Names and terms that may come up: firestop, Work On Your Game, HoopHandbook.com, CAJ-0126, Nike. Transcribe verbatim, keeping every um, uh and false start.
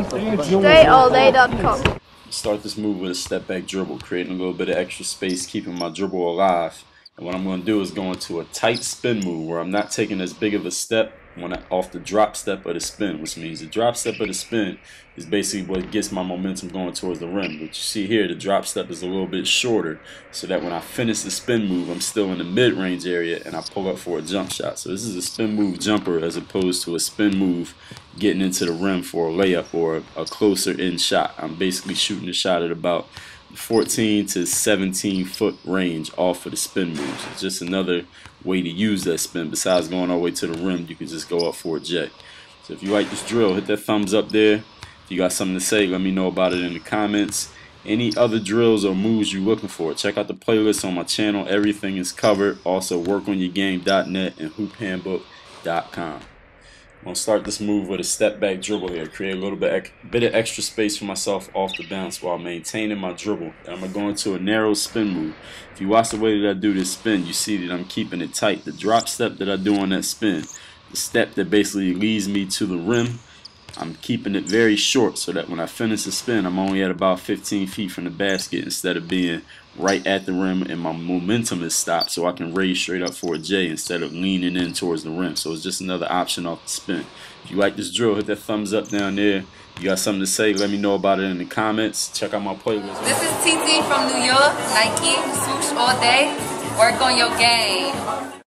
stay all day dot com. Start this move with a step back dribble, creating a little bit of extra space, keeping my dribble alive. And what I'm going to do is go into a tight spin move where I'm not taking as big of a step when I, off the drop step of the spin, which means the drop step of the spin is basically what gets my momentum going towards the rim. But you see here, the drop step is a little bit shorter so that when I finish the spin move, I'm still in the mid-range area and I pull up for a jump shot. So this is a spin move jumper as opposed to a spin move getting into the rim for a layup or a, a closer in shot. I'm basically shooting a shot at about fourteen to seventeen foot range off of the spin moves. It's just another way to use that spin. Besides going all the way to the rim, you can just go up for a jet. So if you like this drill, hit that thumbs up there. If you got something to say, let me know about it in the comments. Any other drills or moves you're looking for, check out the playlist on my channel. Everything is covered. Also, work on your game dot net and hoop handbook dot com. I'm going to start this move with a step back dribble here, create a little bit, bit of extra space for myself off the bounce while maintaining my dribble. And I'm going to go into a narrow spin move. If you watch the way that I do this spin, you see that I'm keeping it tight. The drop step that I do on that spin, the step that basically leads me to the rim, I'm keeping it very short so that when I finish the spin, I'm only at about fifteen feet from the basket instead of being right at the rim, and my momentum is stopped, so I can raise straight up for a J instead of leaning in towards the rim. So it's just another option off the spin. If you like this drill, hit that thumbs up down there. If you got something to say, let me know about it in the comments. Check out my playlist. This is T T from New York. Nike, swoosh all day. Work on your game.